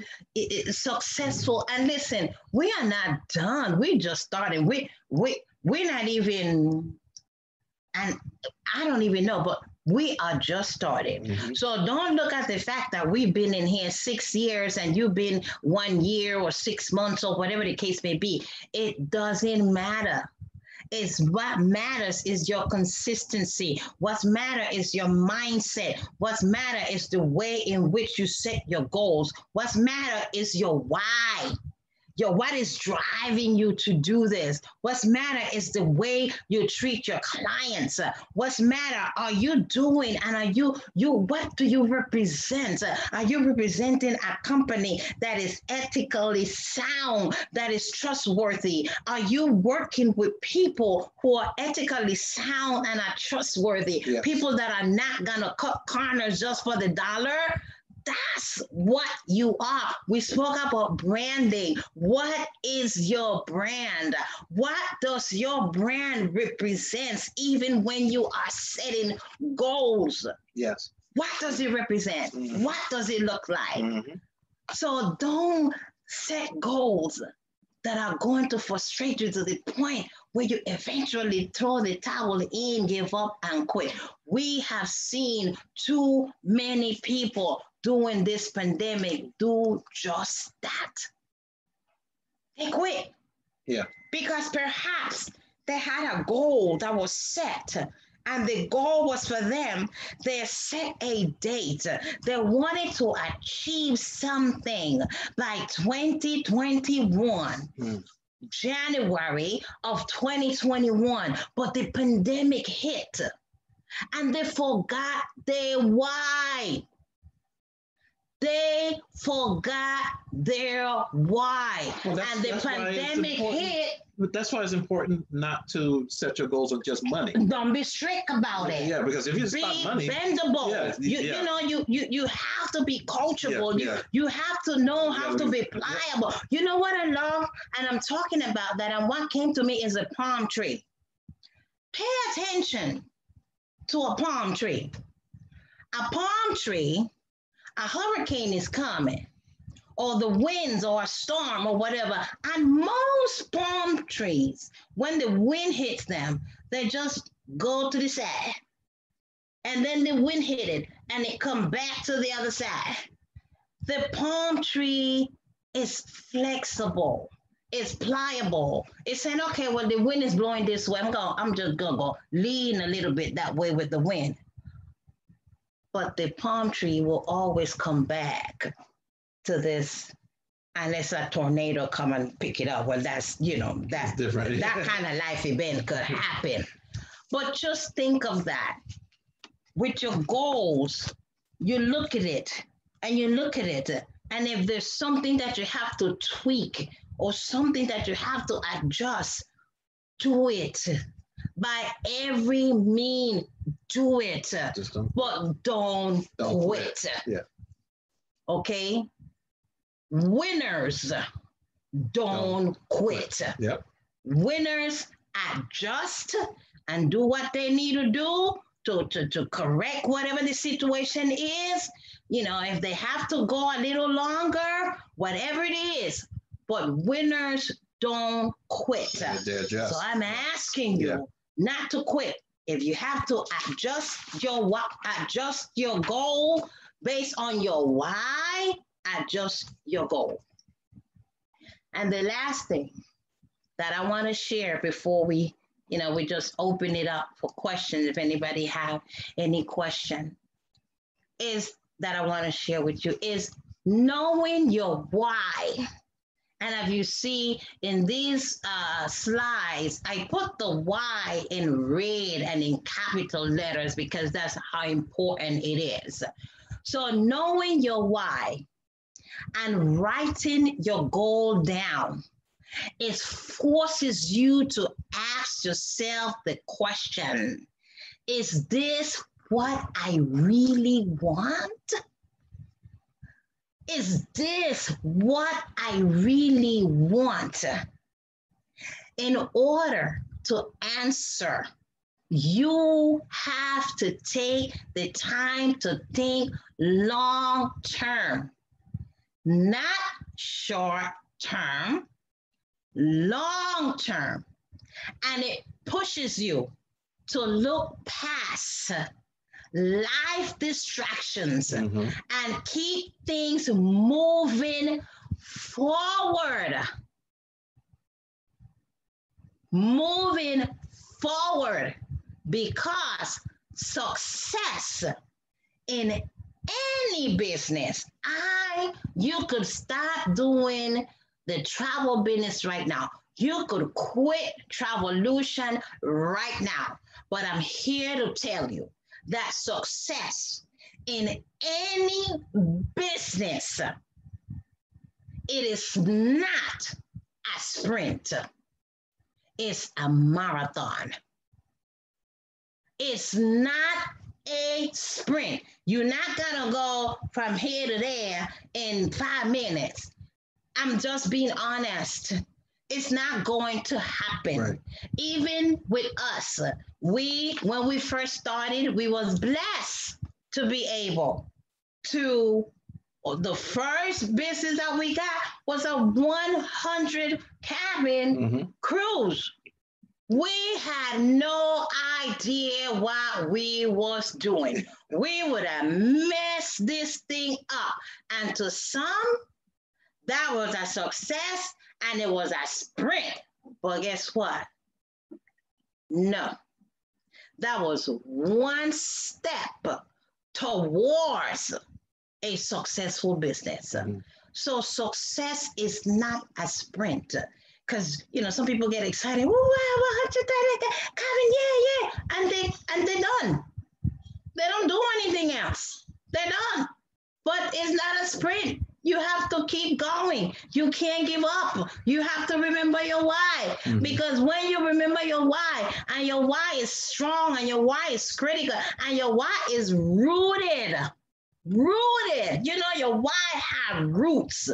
successful. And listen, we are not done. We just started. We, we, we're not even, and I don't even know, but we are just started. Mm-hmm. So don't look at the fact that we've been in here six years and you've been one year or six months or whatever the case may be. It doesn't matter. It's what matters is your consistency. What matters is your mindset. What matters is the way in which you set your goals. What matters is your why. Your what is driving you to do this. What matters is the way you treat your clients. What matters are you doing and are you, you, what do you represent? Are you representing a company that is ethically sound, that is trustworthy? Are you working with people who are ethically sound and are trustworthy? Yes. People that are not gonna cut corners just for the dollar? That's what you are. We spoke about branding. What is your brand? What does your brand represent even when you are setting goals? Yes. What does it represent? Mm-hmm. What does it look like? Mm-hmm. So don't set goals that are going to frustrate you to the point where you eventually throw the towel in, give up, and quit. We have seen too many people during this pandemic do just that. They quit. Yeah. Because perhaps they had a goal that was set and the goal was for them. They set a date. They wanted to achieve something by twenty twenty-one. Mm. January of twenty twenty-one, but the pandemic hit and they forgot their why. They forgot their why. Well, and the pandemic hit. But that's why it's important not to set your goals on just money. Don't be strict about it. Yeah, because if you stop money, be bendable. Yeah, you, yeah. you know, you, you you have to be coachable. Yeah, you, yeah. you have to know how yeah, to be pliable. Yeah. You know what I love? And I'm talking about that. And what came to me is a palm tree. Pay attention to a palm tree. A palm tree, a hurricane is coming, or the winds, or a storm, or whatever. And most palm trees, when the wind hits them, they just go to the side. And then the wind hit it, and it comes back to the other side. The palm tree is flexible. It's pliable. It's saying, okay, well, the wind is blowing this way. I'm, gonna, I'm just gonna go lean a little bit that way with the wind. But the palm tree will always come back to this, unless a tornado come and pick it up. Well, that's, you know, that, that yeah. kind of life event could happen. But just think of that. With your goals, you look at it, and you look at it, and if there's something that you have to tweak, or something that you have to adjust, do it. By every mean, do it. Just don't, but don't, don't quit. quit. Yeah. Okay? Winners don't no. quit. Yep. Winners adjust and do what they need to do to, to, to correct whatever the situation is. You know, if they have to go a little longer, whatever it is. But winners don't quit. So I'm asking you yeah. not to quit. If you have to adjust your adjust your goal based on your why, adjust your goal. And the last thing that I want to share before we, you know, we just open it up for questions, if anybody have any question, is that I want to share with you is knowing your why. And if you see in these uh, slides, I put the why in red and in capital letters because that's how important it is. So knowing your why and writing your goal down, it forces you to ask yourself the question, is this what I really want? Is this what I really want? In order to answer, you have to take the time to think long term, not short term, long term. And it pushes you to look past life distractions mm-hmm. and keep things moving forward. Moving forward, because success in any business, I, you could start doing the travel business right now. You could quit Travelution right now. But I'm here to tell you that success in any business, it is not a sprint. It's a marathon. It's not a sprint. You're not gonna go from here to there in five minutes. I'm just being honest. It's not going to happen. Right. Even with us, we, when we first started, we was blessed to be able to, the first business that we got was a one hundred cabin mm-hmm. cruise. We had no idea what we was doing. We would have messed this thing up. And to some, that was a success. And it was a sprint, but guess what? No, that was one step towards a successful business. Mm-hmm. So success is not a sprint. because, you know, some people get excited. Woo, coming, yeah, yeah. And they, and they're done. They don't do anything else. They're done. But it's not a sprint. You have to keep going. You can't give up. You have to remember your why. Mm-hmm. Because when you remember your why, and your why is strong, and your why is critical, and your why is rooted, rooted. You know, your why have roots.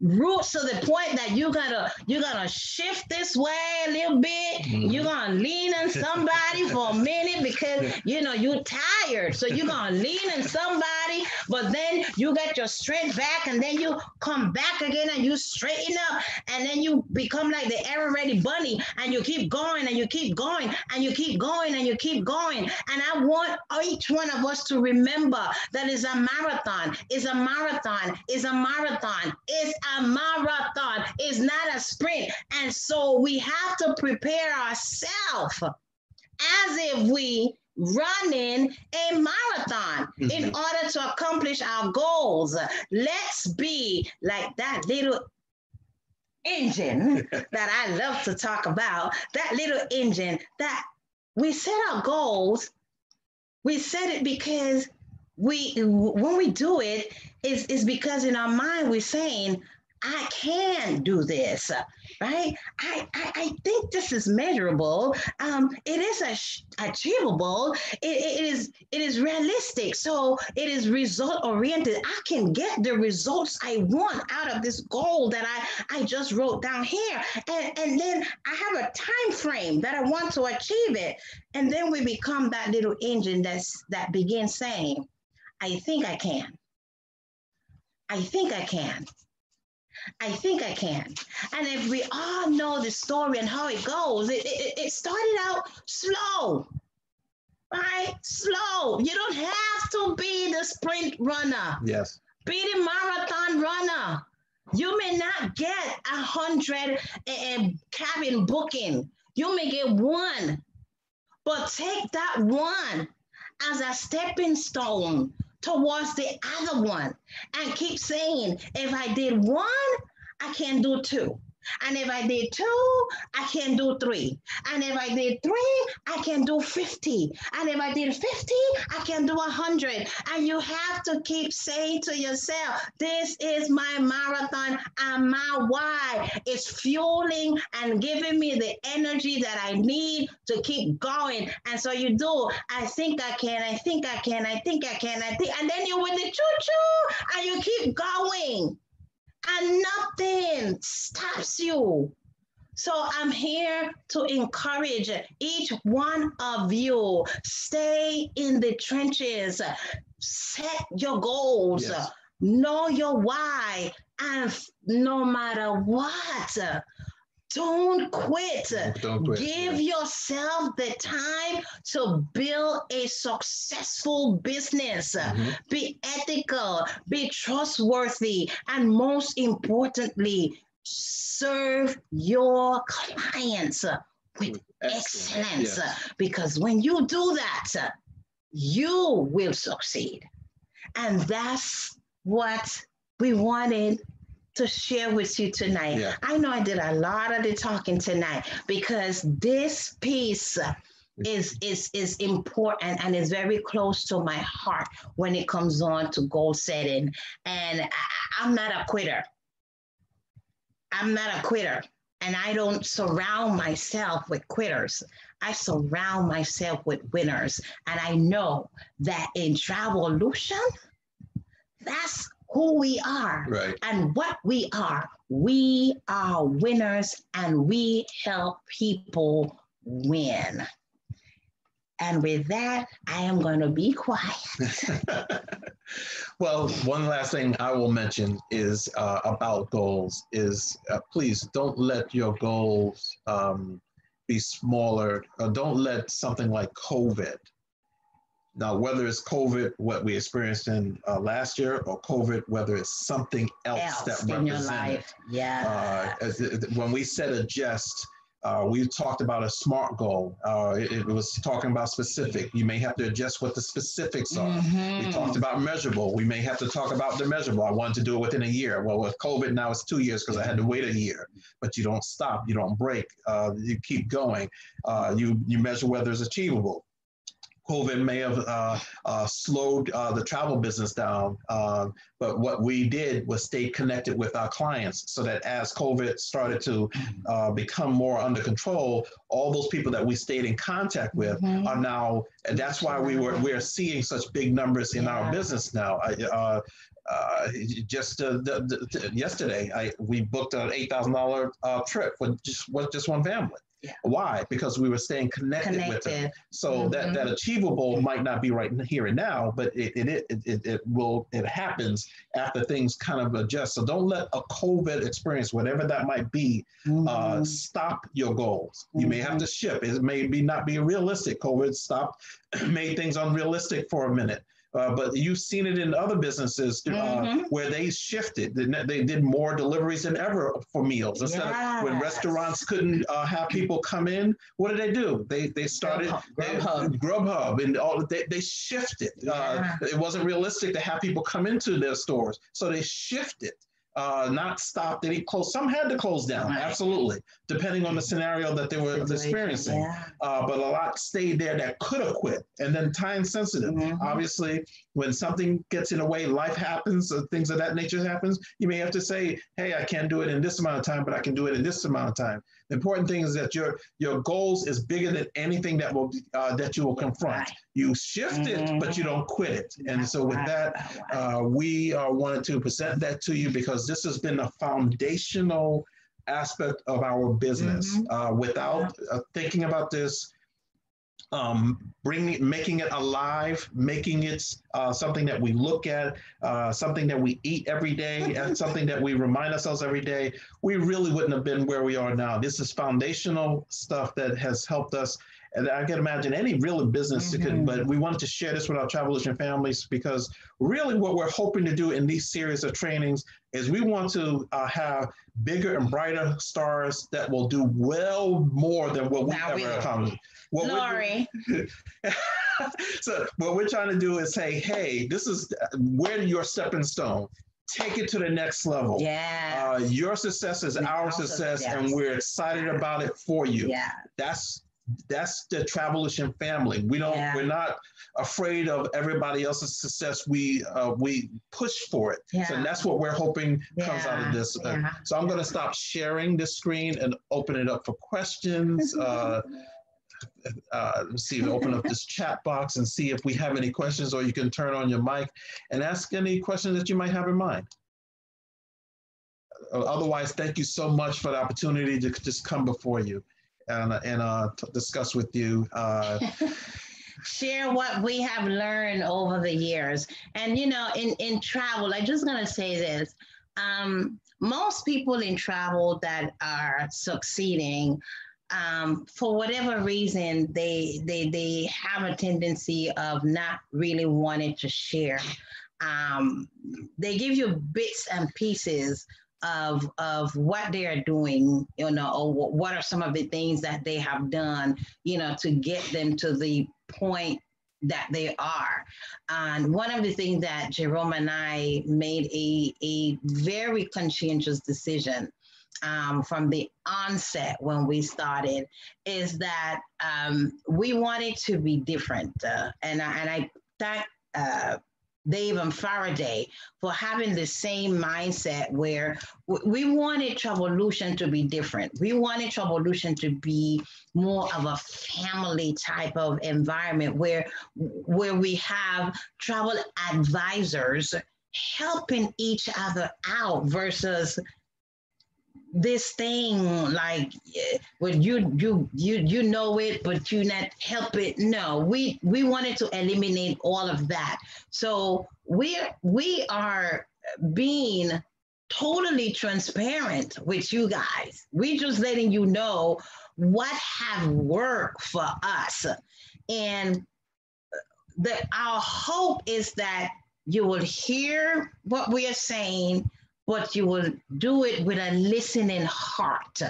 Roots to the point that you gotta you gotta shift this way a little bit. Mm-hmm. You're gonna lean on somebody for a minute because you know you're tired. So you're gonna lean on somebody, but then you get your strength back, and then you come back again and you straighten up, and then you become like the ever-ready bunny, and you keep going and you keep going and you keep going and you keep going. And I want each one of us to remember that it's a marathon, it's a marathon, it's a marathon, it's a A marathon is not a sprint. And so we have to prepare ourselves as if we running a marathon mm-hmm. in order to accomplish our goals. Let's be like that little engine that I love to talk about, that little engine that we set our goals. We set it because we, when we do it, It's, it's because in our mind we're saying, I can do this, right? I, I, I think this is measurable. Um, it is a, achievable. It, it, is, it is realistic. So it is result-oriented. I can get the results I want out of this goal that I, I just wrote down here. And, and then I have a time frame that I want to achieve it. And then we become that little engine that's, that begins saying, I think I can. I think I can. I think I can. And if we all know the story and how it goes, it, it, it started out slow, right? Slow. You don't have to be the sprint runner. Yes. Be the marathon runner. You may not get a hundred uh, cabin booking. You may get one, but take that one as a stepping stone towards the other one, and keep saying, if I did one, I can do two. And if I did two, I can do three. And if I did three, I can do fifty. And if I did fifty, I can do one hundred. And you have to keep saying to yourself, this is my marathon and my why is fueling and giving me the energy that I need to keep going. And so you do, I think I can, I think I can, I think I can, I think, and then you're with the choo-choo and you keep going. And nothing stops you. So I'm here to encourage each one of you, stay in the trenches, set your goals, yes. Know your why, and no matter what, don't quit. Don't quit. Give yeah. yourself the time to build a successful business. Mm-hmm. Be ethical, be trustworthy, and most importantly, serve your clients with excellence. excellence. Yes. Because when you do that, you will succeed. And that's what we wanted to share with you tonight. Yeah. I know I did a lot of the talking tonight because this piece is is is important and is very close to my heart when it comes on to goal setting. And I, I'm not a quitter. I'm not a quitter. And I don't surround myself with quitters. I surround myself with winners. And I know that in Travelution, that's who we are, right, and what we are. We are winners, and we help people win. And with that, I am going to be quiet. Well, one last thing I will mention is uh, about goals is uh, please don't let your goals um, be smaller, or don't let something like COVID. Now, whether it's COVID, what we experienced in uh, last year, or COVID, whether it's something else, else that represents, yeah. Uh, as, when we said adjust, Uh, we talked about a SMART goal. Uh, it, it was talking about specific. You may have to adjust what the specifics are. Mm-hmm. We talked about measurable. We may have to talk about the measurable. I wanted to do it within a year. Well, with COVID now it's two years because I had to wait a year. But you don't stop. You don't break. Uh, you keep going. Uh, you, you measure whether it's achievable. COVID may have uh, uh, slowed uh, the travel business down, uh, but what we did was stay connected with our clients so that as COVID started to uh, become more under control, all those people that we stayed in contact with mm-hmm. are now, and that's why we were we are seeing such big numbers in yeah. our business now. Uh, uh, just uh, the, the, the, yesterday, I, we booked an eight thousand dollars uh, trip for just, with just one family. Yeah. Why? Because we were staying connected, connected. with them. So mm-hmm. that, that achievable might not be right here and now, but it it, it it it will it happens after things kind of adjust. So don't let a COVID experience, whatever that might be, mm-hmm. uh, stop your goals. Mm-hmm. You may have to shift. It may be not be realistic. COVID stopped, made things unrealistic for a minute. Uh, but you've seen it in other businesses uh, mm-hmm. where they shifted. They, they did more deliveries than ever for meals. Instead yes. of when restaurants couldn't uh, have people come in, what did they do? They they started Grubhub, Grubhub and all. They, they shifted. Yeah. Uh, it wasn't realistic to have people come into their stores. So they shifted. Uh, not stopped. They didn't close. Some had to close down, right. absolutely, depending on the scenario that they were experiencing. Yeah. Uh, but a lot stayed there that could have quit. And then time sensitive. Mm-hmm. Obviously, when something gets in the way, life happens, or things of that nature happens, you may have to say, hey, I can't do it in this amount of time, but I can do it in this amount of time. The important thing is that your your goals is bigger than anything that will uh, that you will confront. Right. You shift it, mm-hmm. but you don't quit it. And so with that, uh, we uh, wanted to present that to you because this has been a foundational aspect of our business. Mm-hmm. Uh, without uh, thinking about this, um, bringing, making it alive, making it uh, something that we look at, uh, something that we eat every day, and something that we remind ourselves every day, we really wouldn't have been where we are now. This is foundational stuff that has helped us. And I can imagine any real business mm-hmm. could, but we wanted to share this with our Travelution families because really what we're hoping to do in these series of trainings is we want to uh, have bigger and brighter stars that will do well more than what we now ever we, accomplished. What Lori. We're so what we're trying to do is say, hey, this is where your stepping stone. Take it to the next level. Yeah. Uh, your success is and our success, yes. and we're excited yeah. about it for you. Yeah. That's. That's the Travelution family. We don't. Yeah. We're not afraid of everybody else's success. We uh, we push for it. Yeah. So that's what we're hoping yeah. comes out of this. Yeah. Uh, so I'm yeah. going to stop sharing this screen and open it up for questions. uh, uh, let's see. Open up this chat box and see if we have any questions, or you can turn on your mic and ask any questions that you might have in mind. Otherwise, thank you so much for the opportunity to just come before you. and, and uh, discuss with you. Uh, Share what we have learned over the years. And, you know, in, in travel, I'm just going to say this. Um, most people in travel that are succeeding, um, for whatever reason, they, they, they have a tendency of not really wanting to share. Um, they give you bits and pieces of of what they are doing, you know, or what are some of the things that they have done, you know, to get them to the point that they are. And one of the things that Jerome and I made a, a very conscientious decision um, from the onset when we started is that um, we wanted to be different. Uh, and, I, and I thought, uh, Dave and Faraday for having the same mindset where we wanted Travelution to be different. We wanted Travelution to be more of a family type of environment where, where we have travel advisors helping each other out versus this thing like well, you you you you know it but you not help it. No, we we wanted to eliminate all of that. So we we are being totally transparent with you guys. We're just letting you know what have worked for us, and that our hope is that you will hear what we are saying, but you will do it with a listening heart.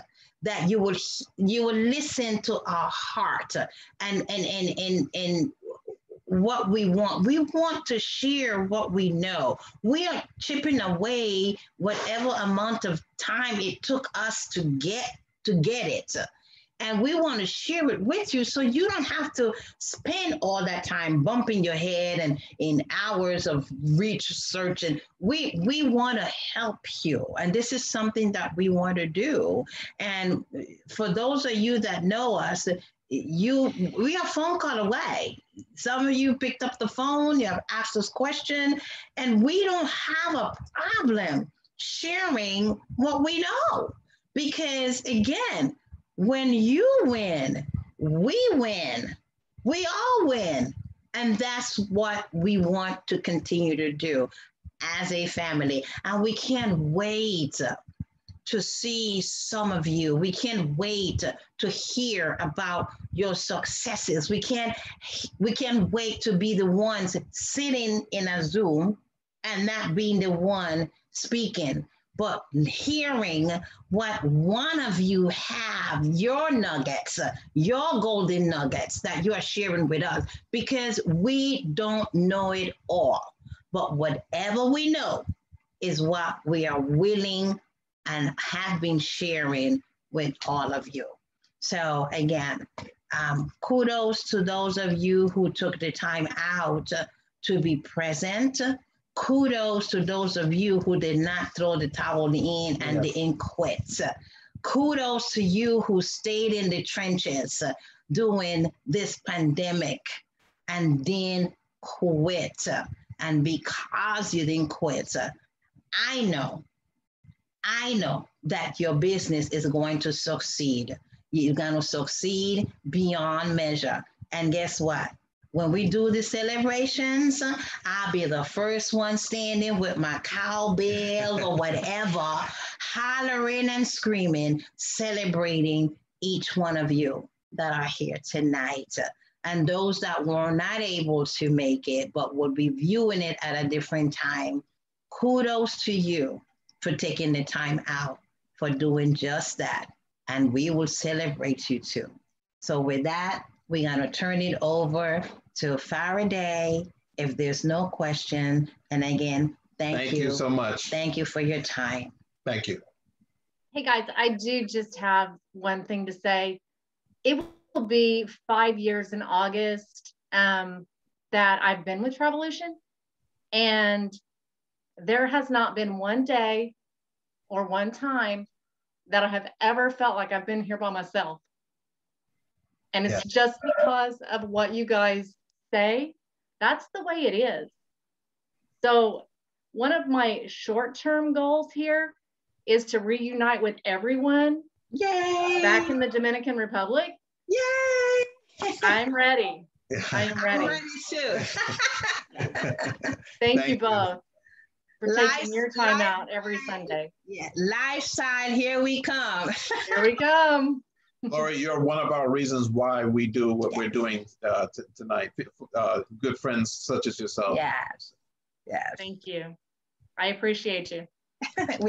that you will you will listen to our heart and and and and and what we want. We want to share what we know. We are chipping away whatever amount of time it took us to get to get it. And we want to share it with you so you don't have to spend all that time bumping your head and in hours of research. And we we want to help you. And this is something that we want to do. And for those of you that know us, you we are a phone call away. Some of you picked up the phone, you have asked us questions, and we don't have a problem sharing what we know. Because again, when you win, we win, we all win. And that's what we want to continue to do as a family. And we can't wait to see some of you. We can't wait to hear about your successes. We can't, we can't wait to be the ones sitting in a Zoom and not being the one speaking, but hearing what one of you have, your nuggets, your golden nuggets that you are sharing with us, because we don't know it all. But whatever we know is what we are willing and have been sharing with all of you. So again, um, kudos to those of you who took the time out to be present. Kudos to those of you who did not throw the towel in and yes. didn't quit. Kudos to you who stayed in the trenches during this pandemic and didn't quit. And because you didn't quit, I know, I know that your business is going to succeed. You're going to succeed beyond measure. And guess what? When we do the celebrations, I'll be the first one standing with my cowbell or whatever, hollering and screaming, celebrating each one of you that are here tonight. And those that were not able to make it, but will be viewing it at a different time, kudos to you for taking the time out for doing just that. And we will celebrate you too. So with that, we're gonna turn it over to Faraday, if there's no question. And again, thank, thank you. you so much. Thank you for your time. Thank you. Hey guys, I do just have one thing to say. It will be five years in August um, that I've been with Travelution, and there has not been one day or one time that I have ever felt like I've been here by myself. And it's yeah. just because of what you guys say, that's the way it is. So one of my short-term goals here is to reunite with everyone Yay. back in the Dominican Republic. Yay! I'm ready. I'm ready. I'm ready too. Thank, Thank you both for life, taking your time life, out every Sunday. Yeah, life side, here we come. Here we come. Lori, you're one of our reasons why we do what yes. we're doing uh, t tonight. Uh, good friends such as yourself. Yes. Yes. Thank you. I appreciate you.